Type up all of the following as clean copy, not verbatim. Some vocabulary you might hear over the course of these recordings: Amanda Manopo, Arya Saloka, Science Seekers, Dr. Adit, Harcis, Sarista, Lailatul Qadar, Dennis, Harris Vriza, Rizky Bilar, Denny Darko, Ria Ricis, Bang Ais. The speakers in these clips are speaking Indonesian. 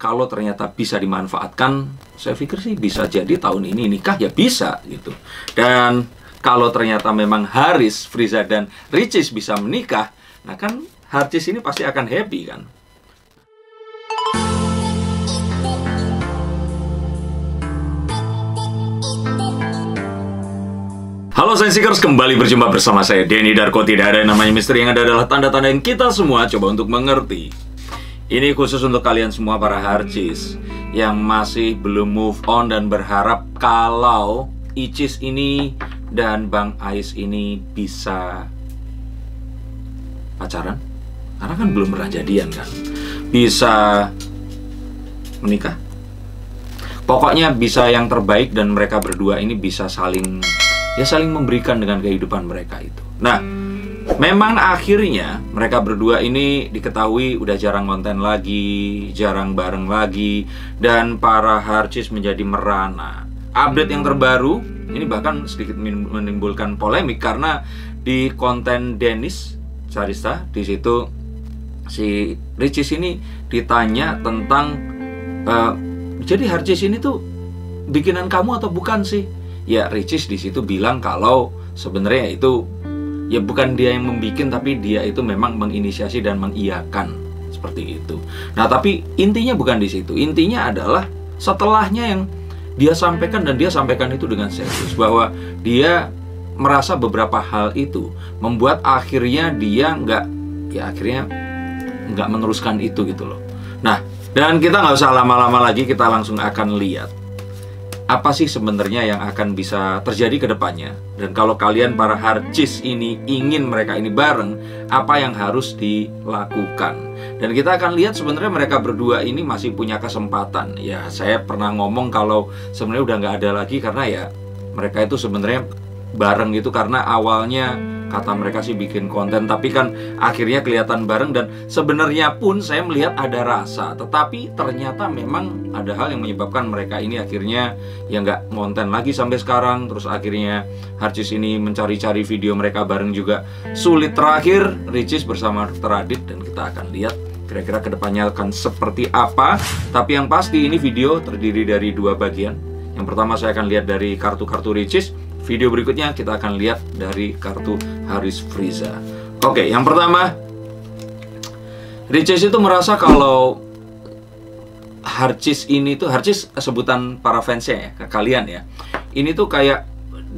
Kalau ternyata bisa dimanfaatkan, saya pikir sih bisa jadi tahun ini nikah ya bisa gitu. Dan kalau ternyata memang Harris, Vriza dan Ricis bisa menikah, nah kan Harcis ini pasti akan happy kan. Halo Science Seekers, kembali berjumpa bersama saya Denny Darko. Tidak ada yang namanya misteri, yang ada adalah tanda-tanda yang kita semua coba untuk mengerti. Ini khusus untuk kalian semua para Harcis yang masih belum move on dan berharap kalau Icis ini dan Bang Ais ini bisa pacaran, karena kan belum pernah jadian kan, bisa menikah. Pokoknya bisa yang terbaik dan mereka berdua ini bisa saling saling memberikan dengan kehidupan mereka itu. Nah, memang akhirnya mereka berdua ini diketahui udah jarang konten lagi, jarang bareng lagi, dan para Harcis menjadi merana. Update yang terbaru ini bahkan sedikit menimbulkan polemik karena di konten Dennis, Sarista, di situ si Ricis ini ditanya tentang jadi Harcis ini tuh bikinan kamu atau bukan sih? Ya, Ricis di situ bilang kalau sebenarnya itu ya bukan dia yang membikin, tapi dia itu memang menginisiasi dan mengiyakan seperti itu. Nah, tapi intinya bukan di situ. Intinya adalah setelahnya yang dia sampaikan, dan dia sampaikan itu dengan serius, bahwa dia merasa beberapa hal itu membuat akhirnya dia akhirnya nggak meneruskan itu gitu loh. Nah, dan kita nggak usah lama-lama lagi, kita langsung akan lihat apa sih sebenarnya yang akan bisa terjadi ke depannya. Dan kalau kalian para Harcis ini ingin mereka ini bareng, apa yang harus dilakukan. Dan kita akan lihat sebenarnya mereka berdua ini masih punya kesempatan. Ya, saya pernah ngomong kalau sebenarnya udah nggak ada lagi, karena ya mereka itu sebenarnya bareng gitu, karena awalnya kata mereka sih bikin konten, tapi kan akhirnya kelihatan bareng. Dan sebenarnya pun saya melihat ada rasa, tetapi ternyata memang ada hal yang menyebabkan mereka ini akhirnya ya nggak konten lagi sampai sekarang. Terus akhirnya Harcis ini mencari-cari video mereka bareng juga sulit. Terakhir Ricis bersama Dr. Adit, dan kita akan lihat kira-kira kedepannya akan seperti apa. Tapi yang pasti ini video terdiri dari dua bagian. Yang pertama saya akan lihat dari kartu-kartu Ricis. Video berikutnya kita akan lihat dari kartu Harris Vriza. Oke, yang pertama, Ricis itu merasa kalau Harcis ini tuh, Harcis sebutan para fansnya ya, ke kalian ya, ini tuh kayak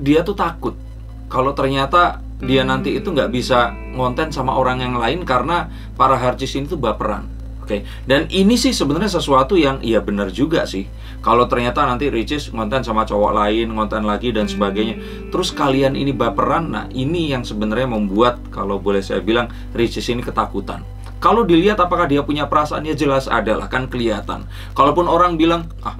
dia tuh takut kalau ternyata dia nanti itu nggak bisa ngonten sama orang yang lain karena para Harcis ini tuh baperan. Oke, dan ini sih sebenarnya sesuatu yang iya benar juga sih. Kalau ternyata nanti Ricis ngonten sama cowok lain, ngonten lagi dan sebagainya, terus kalian ini baperan, nah ini yang sebenarnya membuat, kalau boleh saya bilang, Ricis ini ketakutan. Kalau dilihat apakah dia punya perasaan, ya jelas adalah, kan kelihatan. Kalaupun orang bilang, ah,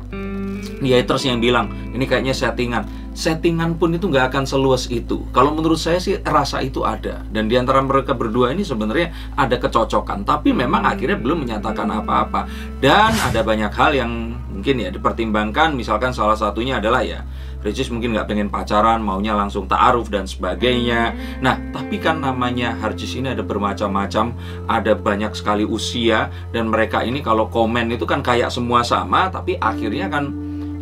dia haters yang bilang, ini kayaknya settingan. Settingan pun itu nggak akan seluas itu. Kalau menurut saya sih rasa itu ada. Dan di antara mereka berdua ini sebenarnya ada kecocokan. Tapi memang akhirnya belum menyatakan apa-apa. Dan ada banyak hal yang mungkin ya dipertimbangkan. Misalkan salah satunya adalah ya, Ricis mungkin nggak pengen pacaran, maunya langsung ta'aruf dan sebagainya. Nah, tapi kan namanya Harcis ini ada bermacam-macam, ada banyak sekali usia, dan mereka ini kalau komen itu kan kayak semua sama, tapi akhirnya kan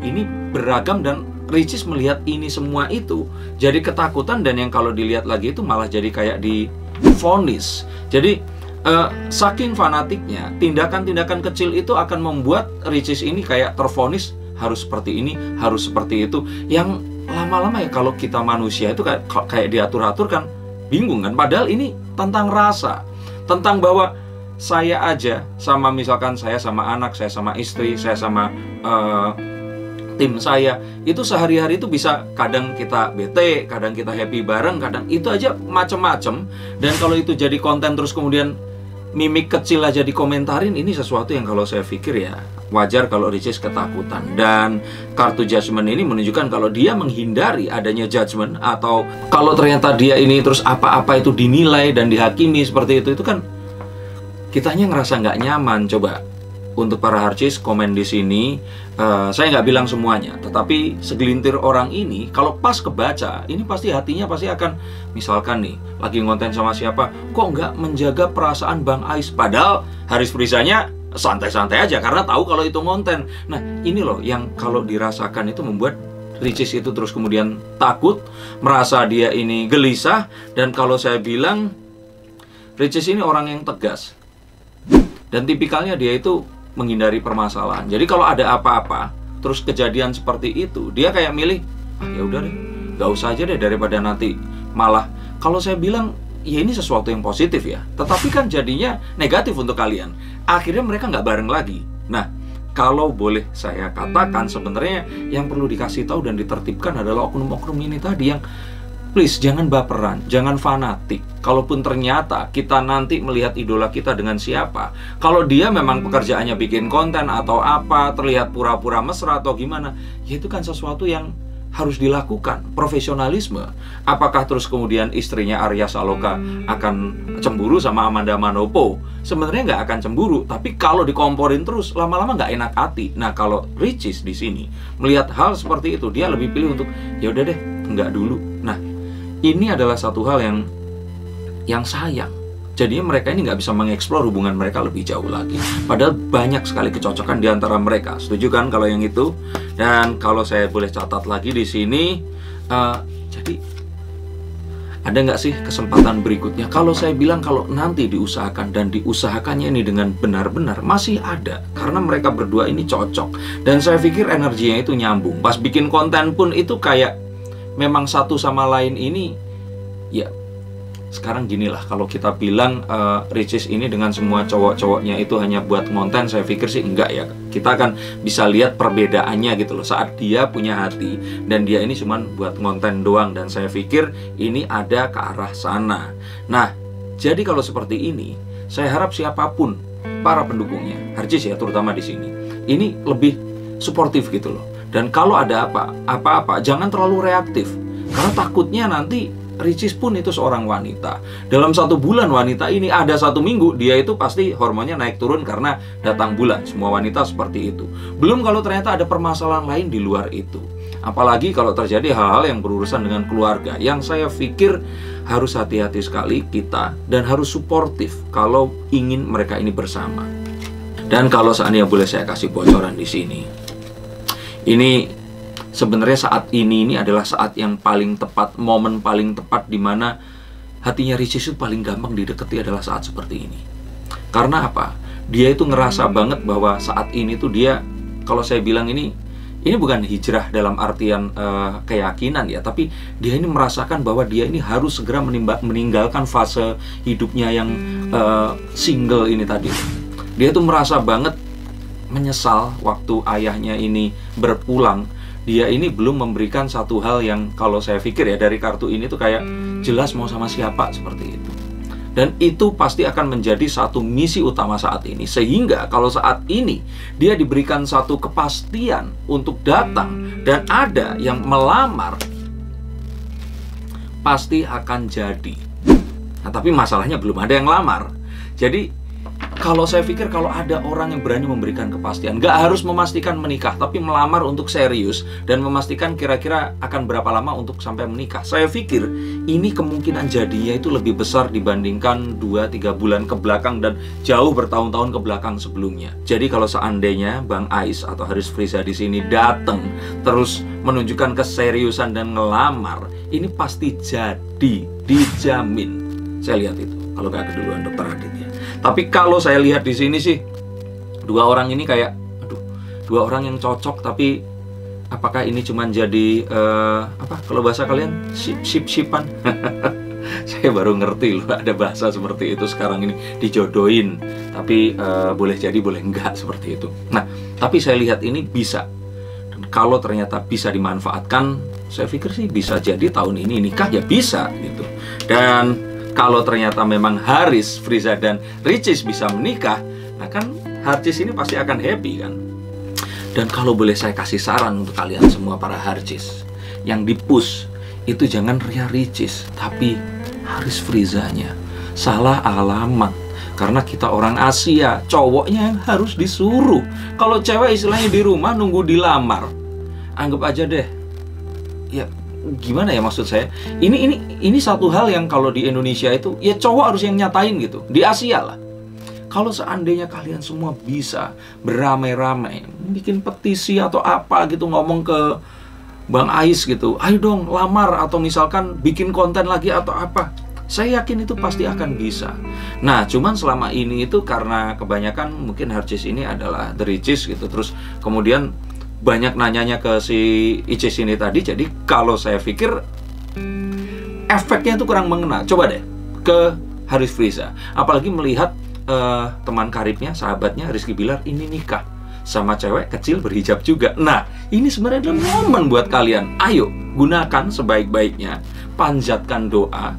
ini beragam, dan Ricis melihat ini semua itu jadi ketakutan, dan yang kalau dilihat lagi itu malah jadi kayak divonis. Jadi saking fanatiknya, tindakan-tindakan kecil itu akan membuat Ricis ini kayak tervonis harus seperti ini, harus seperti itu, yang lama-lama ya kalau kita manusia itu kayak diatur-atur kan bingung kan. Padahal ini tentang rasa, tentang bahwa saya aja sama, misalkan saya sama anak, saya sama istri, saya sama tim saya, itu sehari-hari itu bisa kadang kita bete, kadang kita happy bareng, kadang itu aja macem-macem. Dan kalau itu jadi konten terus kemudian mimik kecil aja dikomentarin, ini sesuatu yang kalau saya pikir ya wajar kalau Ricis ketakutan. Dan kartu judgment ini menunjukkan kalau dia menghindari adanya judgment, atau kalau ternyata dia ini terus apa-apa itu dinilai dan dihakimi seperti itu kan kitanya ngerasa nggak nyaman. Coba untuk para Harcis komen di sini, saya nggak bilang semuanya, tetapi segelintir orang ini kalau pas kebaca, ini pasti hatinya pasti akan, misalkan nih lagi ngonten sama siapa, kok nggak menjaga perasaan Bang Ais, padahal Harris Vriza-nya santai-santai aja karena tahu kalau itu konten. Nah, ini loh yang kalau dirasakan itu membuat Ricis itu terus kemudian takut, merasa dia ini gelisah. Dan kalau saya bilang, Ricis ini orang yang tegas. Dan tipikalnya dia itu menghindari permasalahan. Jadi kalau ada apa-apa, terus kejadian seperti itu, dia kayak milih, ya udah deh, gak usah aja deh, daripada nanti malah, kalau saya bilang, ya ini sesuatu yang positif ya, tetapi kan jadinya negatif untuk kalian. Akhirnya mereka nggak bareng lagi. Nah, kalau boleh saya katakan, sebenarnya yang perlu dikasih tahu dan ditertibkan adalah oknum-oknum ini tadi yang, please, jangan baperan, jangan fanatik. Kalaupun ternyata kita nanti melihat idola kita dengan siapa, kalau dia memang pekerjaannya bikin konten atau apa, terlihat pura-pura mesra atau gimana, ya itu kan sesuatu yang harus dilakukan, profesionalisme. Apakah terus kemudian istrinya Arya Saloka akan cemburu sama Amanda Manopo? Sebenarnya nggak akan cemburu, tapi kalau dikomporin terus, lama-lama nggak enak hati. Nah, kalau Ricis di sini melihat hal seperti itu, dia lebih pilih untuk, ya udah deh, nggak dulu. Nah, ini adalah satu hal yang sayang. Jadinya mereka ini nggak bisa mengeksplor hubungan mereka lebih jauh lagi. Padahal banyak sekali kecocokan di antara mereka. Setuju kan kalau yang itu? Dan kalau saya boleh catat lagi di sini, jadi ada nggak sih kesempatan berikutnya? Kalau saya bilang kalau nanti diusahakan dan diusahakannya ini dengan benar-benar masih ada. Karena mereka berdua ini cocok. Dan saya pikir energinya itu nyambung. Pas bikin konten pun itu kayak memang satu sama lain ini ya. Sekarang ginilah, kalau kita bilang Ricis ini dengan semua cowok-cowoknya itu hanya buat konten, saya pikir sih enggak ya. Kita akan bisa lihat perbedaannya gitu loh, saat dia punya hati dan dia ini cuman buat konten doang. Dan saya pikir ini ada ke arah sana. Nah, jadi kalau seperti ini, saya harap siapapun para pendukungnya, Harcis ya terutama di sini, ini lebih suportif gitu loh. Dan kalau ada apa-apa, jangan terlalu reaktif. Karena takutnya nanti Ricis pun itu seorang wanita. Dalam satu bulan wanita ini ada satu minggu, dia itu pasti hormonnya naik turun karena datang bulan. Semua wanita seperti itu. Belum kalau ternyata ada permasalahan lain di luar itu. Apalagi kalau terjadi hal-hal yang berurusan dengan keluarga, yang saya pikir harus hati-hati sekali kita. Dan harus suportif kalau ingin mereka ini bersama. Dan kalau seandainya boleh saya kasih bocoran di sini, ini sebenarnya saat ini adalah saat yang paling tepat, momen paling tepat di mana hatinya Ricis itu paling gampang didekati adalah saat seperti ini. Karena apa? Dia itu ngerasa banget bahwa saat ini tuh dia, kalau saya bilang ini bukan hijrah dalam artian keyakinan ya, tapi dia ini merasakan bahwa dia ini harus segera meninggalkan fase hidupnya yang single ini tadi. Dia tuh merasa banget menyesal waktu ayahnya ini berpulang. Dia ini belum memberikan satu hal yang kalau saya pikir ya dari kartu ini tuh kayak jelas mau sama siapa seperti itu. Dan itu pasti akan menjadi satu misi utama saat ini. Sehingga kalau saat ini dia diberikan satu kepastian untuk datang dan ada yang melamar, pasti akan jadi. Nah, tapi masalahnya belum ada yang lamar. Jadi kalau saya pikir kalau ada orang yang berani memberikan kepastian, nggak harus memastikan menikah, tapi melamar untuk serius dan memastikan kira-kira akan berapa lama untuk sampai menikah. Saya pikir ini kemungkinan jadinya itu lebih besar dibandingkan 2-3 bulan ke belakang dan jauh bertahun-tahun ke belakang sebelumnya. Jadi kalau seandainya Bang Ais atau Harris Vriza di sini datang terus menunjukkan keseriusan dan ngelamar, ini pasti jadi, dijamin. Saya lihat itu kalau nggak keduluan Dr. Adit ya. Tapi kalau saya lihat di sini sih, dua orang ini kayak, aduh, dua orang yang cocok. Tapi apakah ini cuma jadi apa? Kalau bahasa kalian ship-shipan. Saya baru ngerti loh ada bahasa seperti itu sekarang ini, dijodohin. Tapi boleh jadi boleh enggak seperti itu. Nah, tapi saya lihat ini bisa. Dan kalau ternyata bisa dimanfaatkan, saya pikir sih bisa jadi tahun ini nikah ya bisa gitu. Dan kalau ternyata memang Harris, Vriza, dan Ricis bisa menikah, nah kan Harcis ini pasti akan happy kan. Dan kalau boleh saya kasih saran untuk kalian semua para Harcis, yang di-push itu jangan Ria Ricis, tapi Harris Vrizanya. Salah alamat. Karena kita orang Asia, cowoknya yang harus disuruh. Kalau cewek istilahnya di rumah nunggu dilamar. Anggap aja deh, ya gimana ya maksud saya, ini satu hal yang kalau di Indonesia itu ya cowok harus yang nyatain gitu, di Asia lah. Kalau seandainya kalian semua bisa beramai-ramai bikin petisi atau apa gitu, ngomong ke Bang Ais gitu, ayo dong lamar, atau misalkan bikin konten lagi atau apa, saya yakin itu pasti akan bisa. Nah, cuman selama ini itu karena kebanyakan mungkin Harcis ini adalah The Ricis gitu, terus kemudian banyak nanyanya ke si Icis ini tadi, jadi kalau saya pikir efeknya itu kurang mengena. Coba deh ke Harris Vriza, apalagi melihat teman karibnya, sahabatnya Rizky Bilar ini nikah sama cewek kecil berhijab juga. Nah, ini sebenarnya adalah momen buat kalian. Ayo, gunakan sebaik-baiknya, panjatkan doa,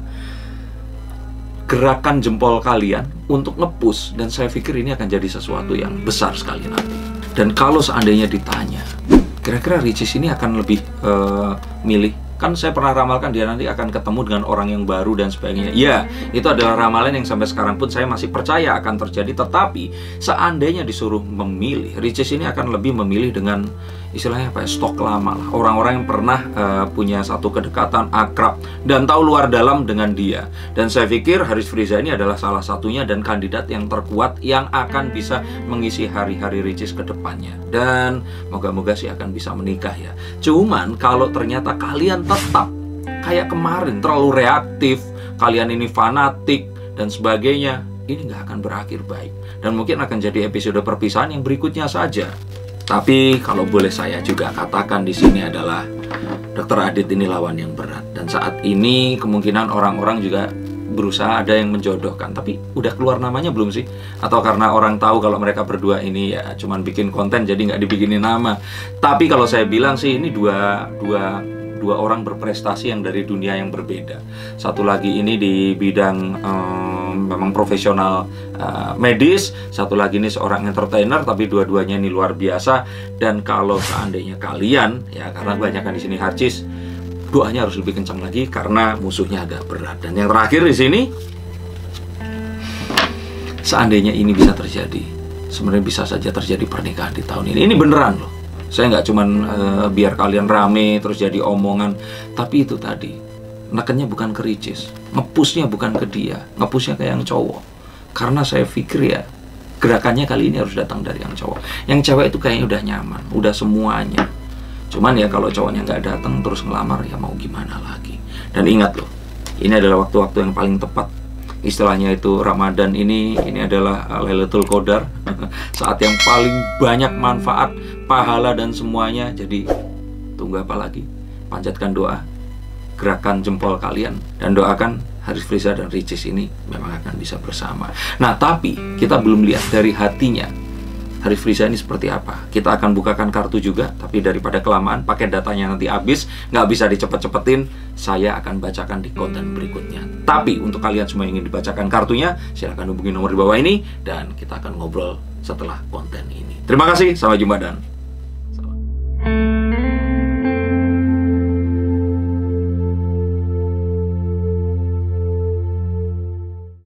gerakan jempol kalian untuk nge-push, dan saya pikir ini akan jadi sesuatu yang besar sekali nanti. Dan kalau seandainya ditanya, kira-kira Ricis ini akan lebih milih, kan saya pernah ramalkan dia nanti akan ketemu dengan orang yang baru dan sebagainya. Ya, itu adalah ramalan yang sampai sekarang pun saya masih percaya akan terjadi. Tetapi seandainya disuruh memilih, Ricis ini akan lebih memilih dengan istilahnya apa ya, stok lama lah, orang-orang yang pernah punya satu kedekatan akrab dan tahu luar dalam dengan dia. Dan saya pikir Harris Vriza ini adalah salah satunya dan kandidat yang terkuat yang akan bisa mengisi hari-hari Ricis ke depannya. Dan moga-moga sih akan bisa menikah ya. Cuman kalau ternyata kalian tetap kayak kemarin terlalu reaktif, kalian ini fanatik dan sebagainya, ini nggak akan berakhir baik. Dan mungkin akan jadi episode perpisahan yang berikutnya saja. Tapi kalau boleh saya juga katakan di sini adalah Dr. Adit ini lawan yang berat, dan saat ini kemungkinan orang-orang juga berusaha ada yang menjodohkan. Tapi udah keluar namanya belum sih? Atau karena orang tahu kalau mereka berdua ini ya cuman bikin konten jadi nggak dibikinin nama. Tapi kalau saya bilang sih ini dua orang berprestasi yang dari dunia yang berbeda. Satu lagi ini di bidang memang profesional medis, satu lagi ini seorang entertainer, tapi dua-duanya ini luar biasa. Dan kalau seandainya kalian ya, karena kebanyakan di sini Harcis, doanya harus lebih kencang lagi karena musuhnya agak berat. Dan yang terakhir di sini, seandainya ini bisa terjadi, sebenarnya bisa saja terjadi pernikahan di tahun ini. Ini beneran loh, saya nggak cuman biar kalian rame terus jadi omongan. Tapi itu tadi, nekennya bukan ke Ricis, nge-pushnya bukan ke dia, nge-pushnya ke yang cowok. Karena saya pikir ya, gerakannya kali ini harus datang dari yang cowok. Yang cewek itu kayaknya udah nyaman, udah semuanya. Cuman ya kalau cowoknya nggak datang terus ngelamar, ya mau gimana lagi. Dan ingat loh, ini adalah waktu-waktu yang paling tepat. Istilahnya itu Ramadan ini adalah Lailatul Qadar. Saat yang paling banyak manfaat, pahala dan semuanya. Jadi tunggu apa lagi? Panjatkan doa, gerakan jempol kalian, dan doakan Harris Vriza dan Ricis ini memang akan bisa bersama. Nah, tapi kita belum lihat dari hatinya Harris Vriza ini seperti apa. Kita akan bukakan kartu juga, tapi daripada kelamaan paket datanya nanti habis, nggak bisa dicepet-cepetin, saya akan bacakan di konten berikutnya. Tapi untuk kalian semua yang ingin dibacakan kartunya, silahkan hubungi nomor di bawah ini, dan kita akan ngobrol setelah konten ini. Terima kasih, sampai jumpa dan